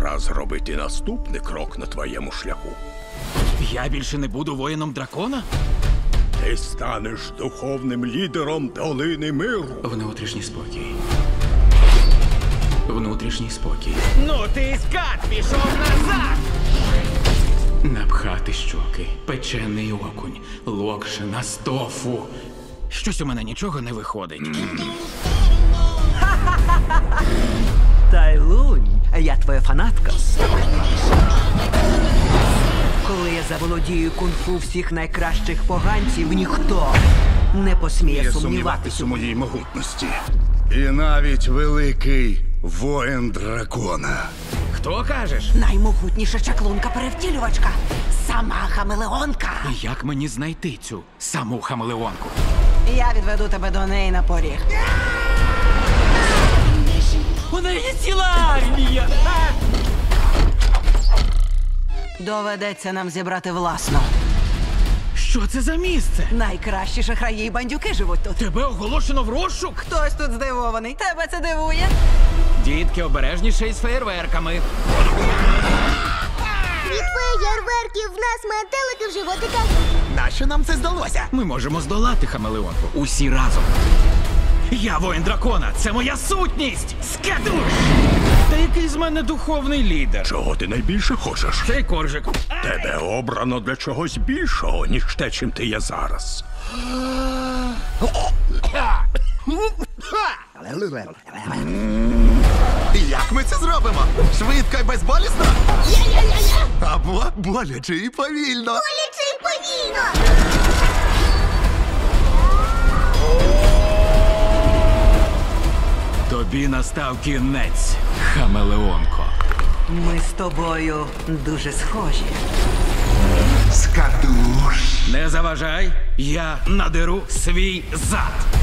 пора зробити наступний крок на твоєму шляху. Я більше не буду воїном дракона? Ти станеш духовним лідером Долини Миру. Внутрішній спокій. Внутрішній спокій. Ну ти скат, пішов назад! Напхати щоки, печений окунь, локшина з тофу. Щось у мене нічого не виходить. Тайлунь, я твоя фанатка. Коли я заволодію кунг-фу всіх найкращих поганців, ніхто не посміє сумніватися у моїй могутності. І навіть великий воїн дракона. Хто кажеш? Наймогутніша чаклунка-перевтілювачка. Сама хамелеонка. І як мені знайти цю саму хамелеонку? Я відведу тебе до неї на поріг. У неї є ціла армія! Доведеться нам зібрати власну. Що це за місце? Найкращі шахраї і бандюки живуть тут. Тебе оголошено в розшук? Хтось тут здивований. Тебе це дивує? Дітки, обережніше із феєрверками. Від феєрверків в нас метелики в животиках. Нащо нам це здалося? Ми можемо здолати хамелеонку. Усі разом. Я воїн дракона. Це моя сутність. Скедуш! Та який з мене духовний лідер? Чого ти найбільше хочеш? Цей коржик. Тебе обрано для чогось більшого, ніж те, чим ти є зараз. Як ми це зробимо? Швидко і безболісно? Або боляче і повільно. Боляче і повільно! Тобі настав кінець, хамелеонко. Ми з тобою дуже схожі. Скадуш! Не заважай, я надеру свій зад.